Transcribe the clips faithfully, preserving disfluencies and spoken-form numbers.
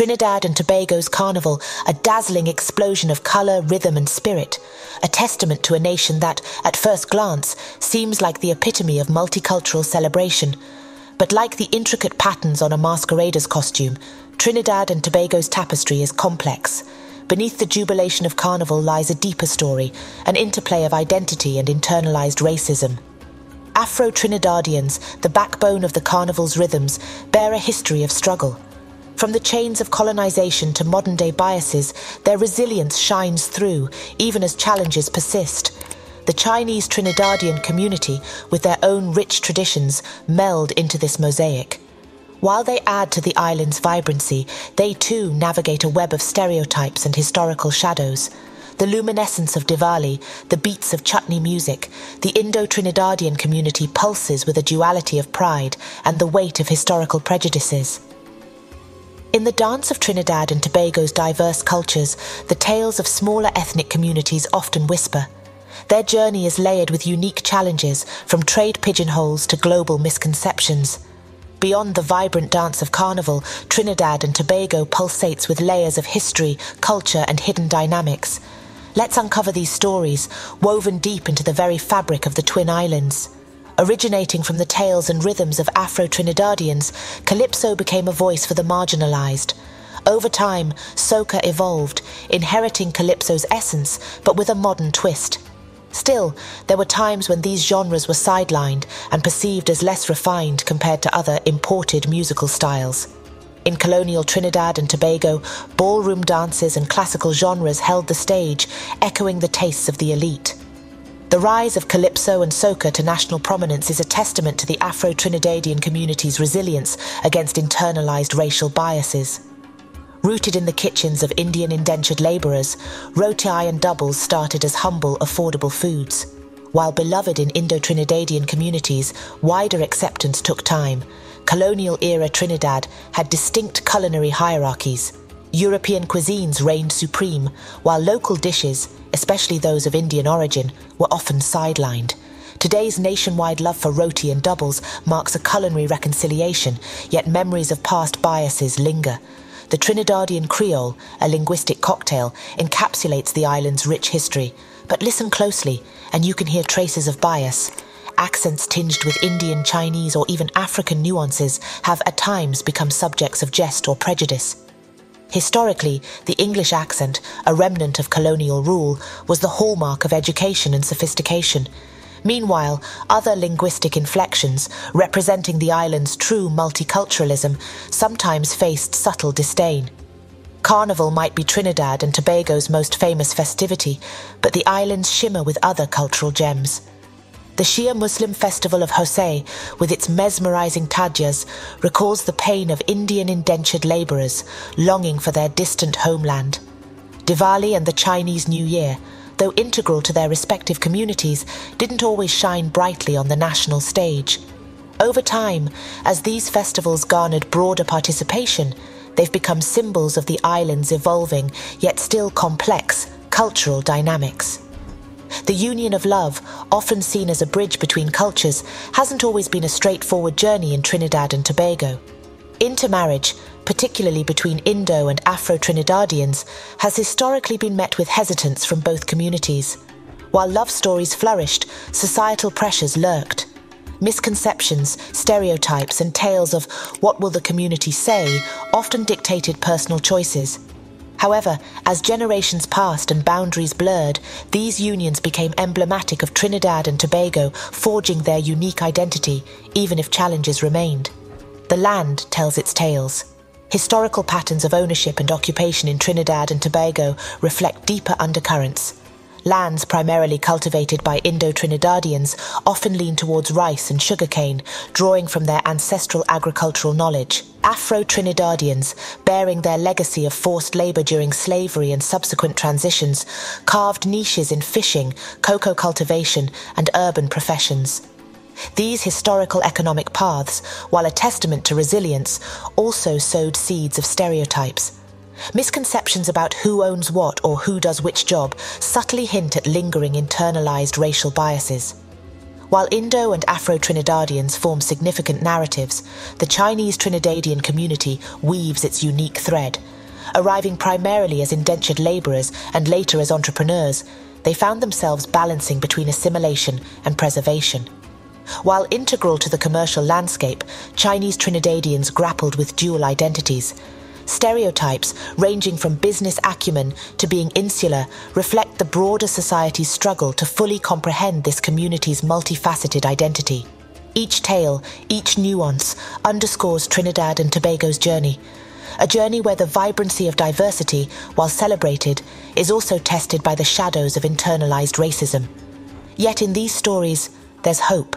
Trinidad and Tobago's carnival a dazzling explosion of colour, rhythm and spirit, a testament to a nation that, at first glance, seems like the epitome of multicultural celebration. But like the intricate patterns on a masquerader's costume, Trinidad and Tobago's tapestry is complex. Beneath the jubilation of carnival lies a deeper story, an interplay of identity and internalised racism. Afro-Trinidadians, the backbone of the carnival's rhythms, bear a history of struggle. From the chains of colonization to modern-day biases, their resilience shines through, even as challenges persist. The Chinese Trinidadian community, with their own rich traditions, meld into this mosaic. While they add to the island's vibrancy, they too navigate a web of stereotypes and historical shadows. The luminescence of Diwali, the beats of chutney music, the Indo-Trinidadian community pulses with a duality of pride and the weight of historical prejudices. In the dance of Trinidad and Tobago's diverse cultures, the tales of smaller ethnic communities often whisper. Their journey is layered with unique challenges, from trade pigeonholes to global misconceptions. Beyond the vibrant dance of carnival, Trinidad and Tobago pulsates with layers of history, culture and hidden dynamics. Let's uncover these stories, woven deep into the very fabric of the Twin Islands. Originating from the tales and rhythms of Afro-Trinidadians, Calypso became a voice for the marginalized. Over time, soca evolved, inheriting Calypso's essence, but with a modern twist. Still, there were times when these genres were sidelined and perceived as less refined compared to other imported musical styles. In colonial Trinidad and Tobago, ballroom dances and classical genres held the stage, echoing the tastes of the elite. The rise of Calypso and soca to national prominence is a testament to the Afro-Trinidadian community's resilience against internalized racial biases. Rooted in the kitchens of Indian indentured labourers, roti and doubles started as humble, affordable foods. While beloved in Indo-Trinidadian communities, wider acceptance took time. Colonial-era Trinidad had distinct culinary hierarchies. European cuisines reigned supreme, while local dishes, especially those of Indian origin, were often sidelined. Today's nationwide love for roti and doubles marks a culinary reconciliation, yet memories of past biases linger. The Trinidadian Creole, a linguistic cocktail, encapsulates the island's rich history. But listen closely, and you can hear traces of bias. Accents tinged with Indian, Chinese, or even African nuances have at times become subjects of jest or prejudice. Historically, the English accent, a remnant of colonial rule, was the hallmark of education and sophistication. Meanwhile, other linguistic inflections, representing the island's true multiculturalism, sometimes faced subtle disdain. Carnival might be Trinidad and Tobago's most famous festivity, but the islands shimmer with other cultural gems. The Shia Muslim festival of Hosei, with its mesmerizing tadyas, recalls the pain of Indian indentured laborers longing for their distant homeland. Diwali and the Chinese New Year, though integral to their respective communities, didn't always shine brightly on the national stage. Over time, as these festivals garnered broader participation, they've become symbols of the island's evolving, yet still complex, cultural dynamics. The union of love, often seen as a bridge between cultures, hasn't always been a straightforward journey in Trinidad and Tobago. Intermarriage, particularly between Indo and Afro-Trinidadians, has historically been met with hesitance from both communities. While love stories flourished, societal pressures lurked. Misconceptions, stereotypes, and tales of "what will the community say" often dictated personal choices. However, as generations passed and boundaries blurred, these unions became emblematic of Trinidad and Tobago, forging their unique identity, even if challenges remained. The land tells its tales. Historical patterns of ownership and occupation in Trinidad and Tobago reflect deeper undercurrents. Lands primarily cultivated by Indo-Trinidadians often lean towards rice and sugarcane, drawing from their ancestral agricultural knowledge. Afro-Trinidadians, bearing their legacy of forced labour during slavery and subsequent transitions, carved niches in fishing, cocoa cultivation, and urban professions. These historical economic paths, while a testament to resilience, also sowed seeds of stereotypes. Misconceptions about who owns what or who does which job subtly hint at lingering internalized racial biases. While Indo and Afro-Trinidadians form significant narratives, the Chinese Trinidadian community weaves its unique thread. Arriving primarily as indentured labourers and later as entrepreneurs, they found themselves balancing between assimilation and preservation. While integral to the commercial landscape, Chinese Trinidadians grappled with dual identities. Stereotypes, ranging from business acumen to being insular, reflect the broader society's struggle to fully comprehend this community's multifaceted identity. Each tale, each nuance, underscores Trinidad and Tobago's journey. A journey where the vibrancy of diversity, while celebrated, is also tested by the shadows of internalized racism. Yet in these stories, there's hope,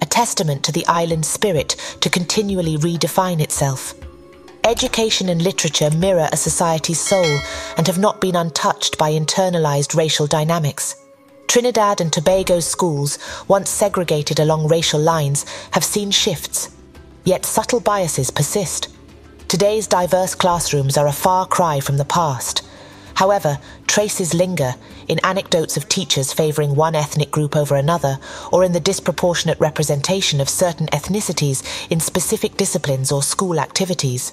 a testament to the island's spirit to continually redefine itself. Education and literature mirror a society's soul and have not been untouched by internalized racial dynamics. Trinidad and Tobago's schools, once segregated along racial lines, have seen shifts, yet subtle biases persist. Today's diverse classrooms are a far cry from the past. However, traces linger in anecdotes of teachers favouring one ethnic group over another, or in the disproportionate representation of certain ethnicities in specific disciplines or school activities.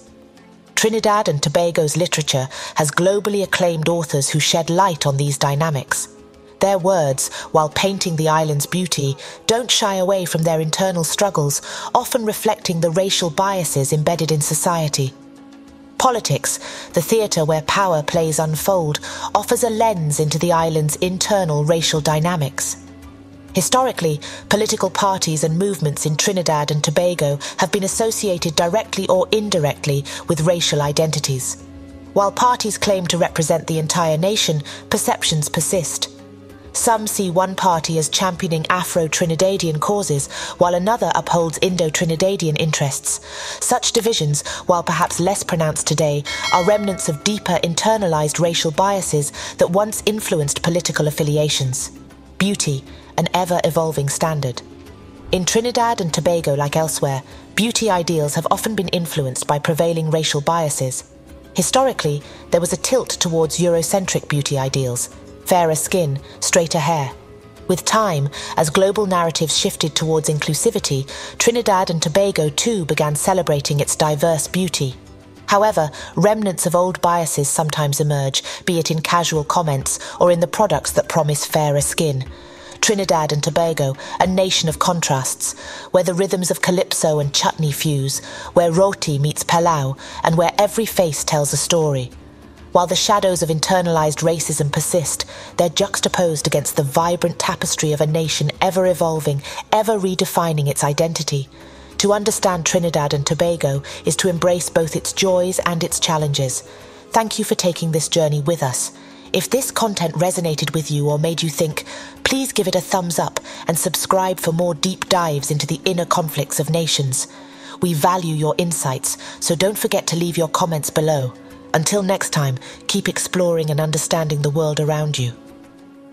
Trinidad and Tobago's literature has globally acclaimed authors who shed light on these dynamics. Their words, while painting the island's beauty, don't shy away from their internal struggles, often reflecting the racial biases embedded in society. Politics, the theatre where power plays unfold, offers a lens into the island's internal racial dynamics. Historically, political parties and movements in Trinidad and Tobago have been associated directly or indirectly with racial identities. While parties claim to represent the entire nation, perceptions persist. Some see one party as championing Afro-Trinidadian causes, while another upholds Indo-Trinidadian interests. Such divisions, while perhaps less pronounced today, are remnants of deeper internalized racial biases that once influenced political affiliations. Beauty, an ever-evolving standard. In Trinidad and Tobago, like elsewhere, beauty ideals have often been influenced by prevailing racial biases. Historically, there was a tilt towards Eurocentric beauty ideals. Fairer skin, straighter hair. With time, as global narratives shifted towards inclusivity, Trinidad and Tobago too began celebrating its diverse beauty. However, remnants of old biases sometimes emerge, be it in casual comments or in the products that promise fairer skin. Trinidad and Tobago, a nation of contrasts, where the rhythms of Calypso and chutney fuse, where roti meets palau, and where every face tells a story. While the shadows of internalized racism persist, they're juxtaposed against the vibrant tapestry of a nation ever evolving, ever redefining its identity. To understand Trinidad and Tobago is to embrace both its joys and its challenges. Thank you for taking this journey with us. If this content resonated with you or made you think, please give it a thumbs up and subscribe for more deep dives into the inner conflicts of nations. We value your insights, so don't forget to leave your comments below. Until next time, keep exploring and understanding the world around you.